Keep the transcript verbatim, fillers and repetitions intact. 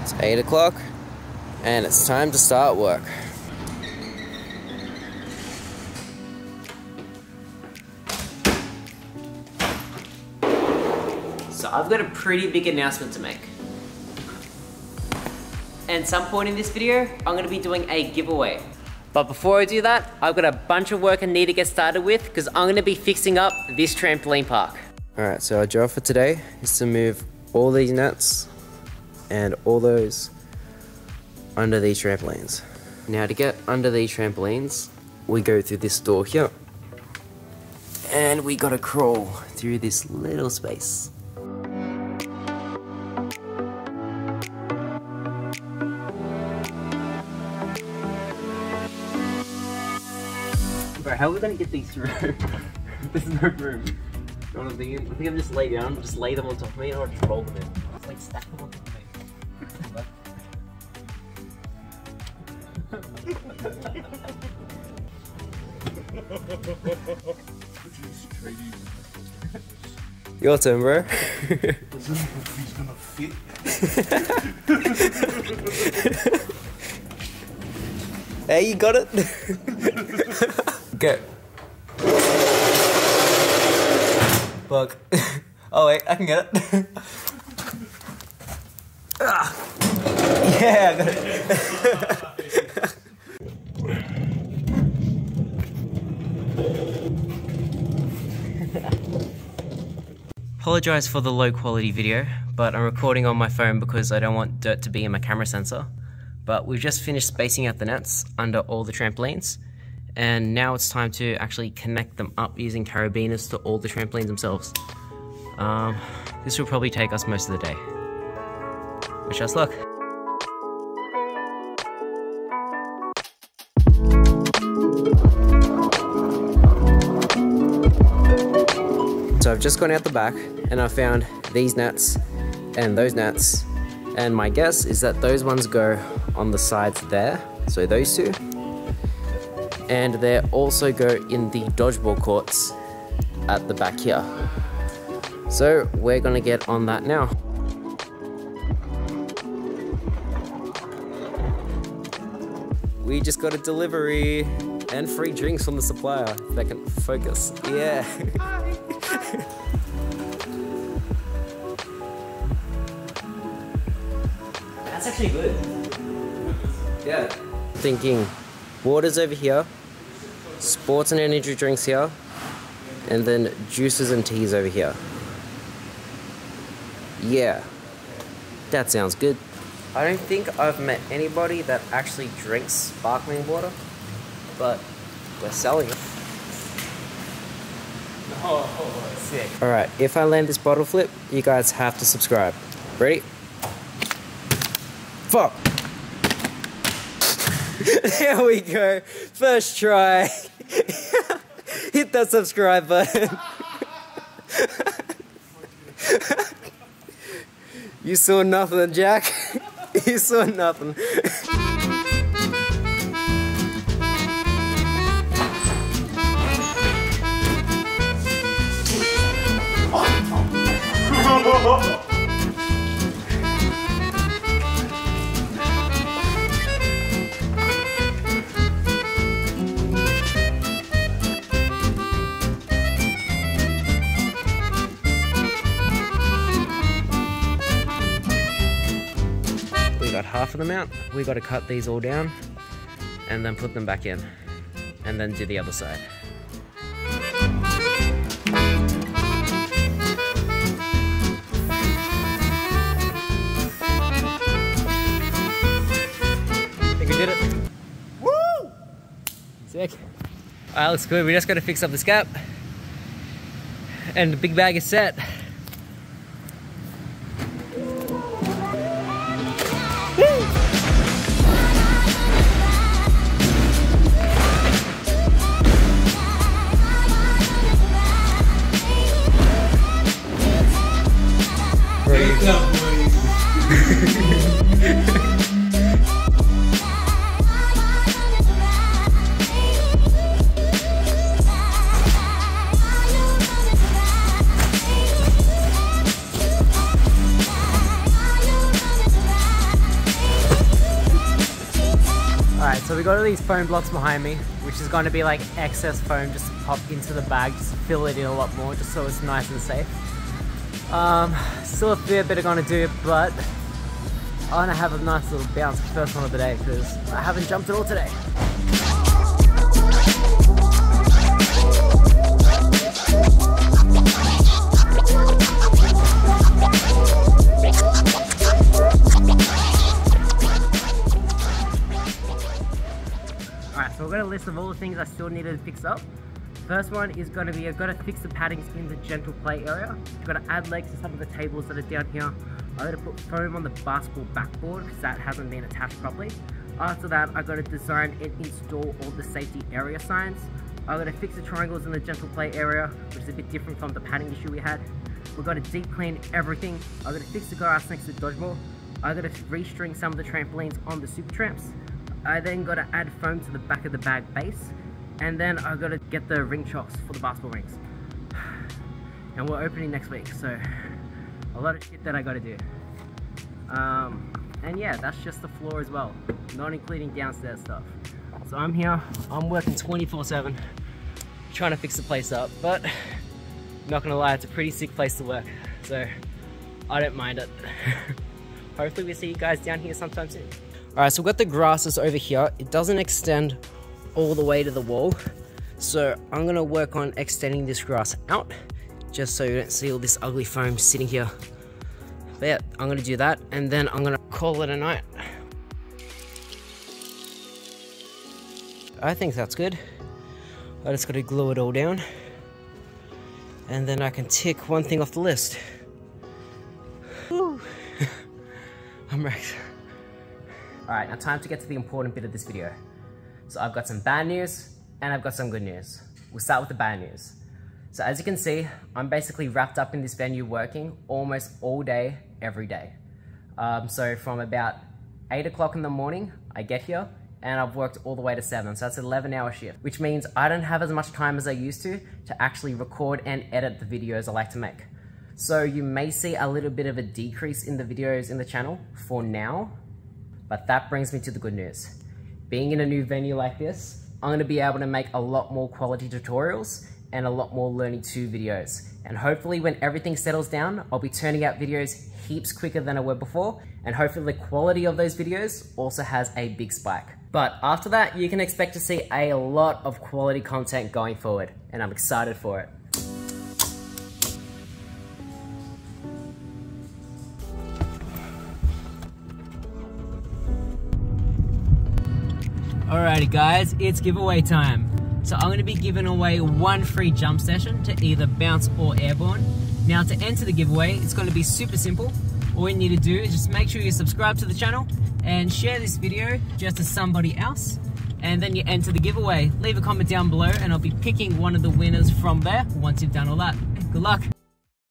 It's eight o'clock and it's time to start work. So I've got a pretty big announcement to make. At some point in this video, I'm gonna be doing a giveaway. But before I do that, I've got a bunch of work I need to get started with because I'm gonna be fixing up this trampoline park. All right, so our job for today is to move all these nets and all those under these trampolines. Now to get under these trampolines, we go through this door here and we gotta crawl through this little space. Bro, how are we gonna get these through? There's no room. You know what I'm thinking? I think I'm just lay down, just lay them on top of me, and I'll just roll them in. Just like stack them on top of me. Your turn, bro. Is this if he's gonna fit? Hey, you got it. Go. Bug. Oh wait, I can get it. Ah. Yeah, I got it. Apologise for the low quality video, but I'm recording on my phone because I don't want dirt to be in my camera sensor. But we've just finished spacing out the nets under all the trampolines. And now it's time to actually connect them up using carabiners to all the trampolines themselves. Um, this will probably take us most of the day. Wish us luck. So I've just gone out the back and I found these nets and those nets. And my guess is that those ones go on the sides there. So those two. And they also go in the dodgeball courts at the back here. So we're gonna get on that now. We just got a delivery and free drinks from the supplier. If I can focus, yeah. That's actually good. Yeah. Thinking, water's over here. Sports and energy drinks here, and then juices and teas over here. Yeah, that sounds good. I don't think I've met anybody that actually drinks sparkling water, but we're selling it. Oh, sick. All right, if I land this bottle flip, you guys have to subscribe. Ready? Fuck. There we go, first try. Hit that subscribe button. You saw nothing, Jack. You saw nothing. Half of them out, we got to cut these all down and then put them back in and then do the other side. I think we did it. Woo! Sick. Alright, looks good. We just got to fix up this gap and the big bag is set. So we got all these foam blocks behind me, which is going to be like excess foam, just pop into the bag, just fill it in a lot more, just so it's nice and safe. Um, still a fair bit I'm going to do, but I want to have a nice little bounce, first one of the day, because I haven't jumped at all today. So I've got a list of all the things I still needed to fix up. First one is going to be, I've got to fix the paddings in the gentle play area. I've got to add legs to some of the tables that are down here. I've got to put foam on the basketball backboard because that hasn't been attached properly. After that, I've got to design and install all the safety area signs. I've got to fix the triangles in the gentle play area, which is a bit different from the padding issue we had. We've got to deep clean everything. I've got to fix the grass next to the dodgeball. I've got to restring some of the trampolines on the super tramps. I then got to add foam to the back of the bag base, and then I got to get the ring chocks for the basketball rings. And we're opening next week, so a lot of shit that I got to do. Um, and yeah, that's just the floor as well, not including downstairs stuff. So I'm here, I'm working twenty-four seven, trying to fix the place up, but not gonna lie, it's a pretty sick place to work, so I don't mind it. Hopefully we see you guys down here sometime soon. Alright, so we've got the grasses over here. It doesn't extend all the way to the wall, so I'm going to work on extending this grass out, just so you don't see all this ugly foam sitting here. But yeah, I'm going to do that, and then I'm going to call it a night. I think that's good. I just got to glue it all down, and then I can tick one thing off the list. Woo. I'm wrecked. Alright, now time to get to the important bit of this video. So I've got some bad news, and I've got some good news. We'll start with the bad news. So as you can see, I'm basically wrapped up in this venue working almost all day, every day. Um, so from about eight o'clock in the morning, I get here, and I've worked all the way to seven, so that's an eleven hour shift. Which means I don't have as much time as I used to to actually record and edit the videos I like to make. So you may see a little bit of a decrease in the videos in the channel for now. But that brings me to the good news. Being in a new venue like this, I'm going to be able to make a lot more quality tutorials and a lot more Learning two videos. And hopefully when everything settles down, I'll be turning out videos heaps quicker than I were before. And hopefully the quality of those videos also has a big spike. But after that, you can expect to see a lot of quality content going forward. And I'm excited for it. Alrighty guys, it's giveaway time. So I'm going to be giving away one free jump session to either Bounce or Airborn. Now to enter the giveaway, it's going to be super simple. All you need to do is just make sure you subscribe to the channel and share this video just to somebody else. And then you enter the giveaway. Leave a comment down below and I'll be picking one of the winners from there once you've done all that. Good luck!